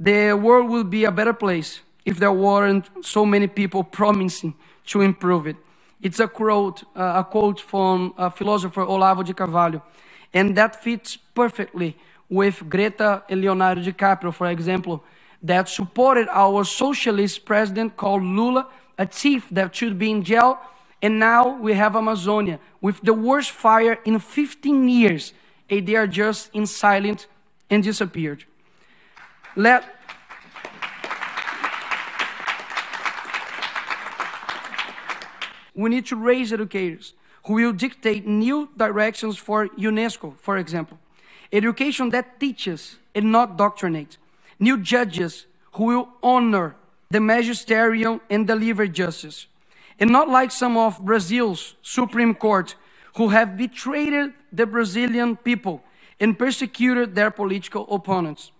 the world would be a better place if there weren't so many people promising to improve it. It's a quote from philosopher Olavo de Carvalho, and that fits perfectly with Greta and Leonardo DiCaprio, for example, that supported our socialist president called Lula, a thief that should be in jail, and now we have Amazonia with the worst fire in 15 years, and they are just in silence and disappeared. We need to raise educators who will dictate new directions for UNESCO, for example. Education that teaches and not doctrinates. New judges who will honor the magisterium and deliver justice. And not like some of Brazil's Supreme Court, who have betrayed the Brazilian people and persecuted their political opponents.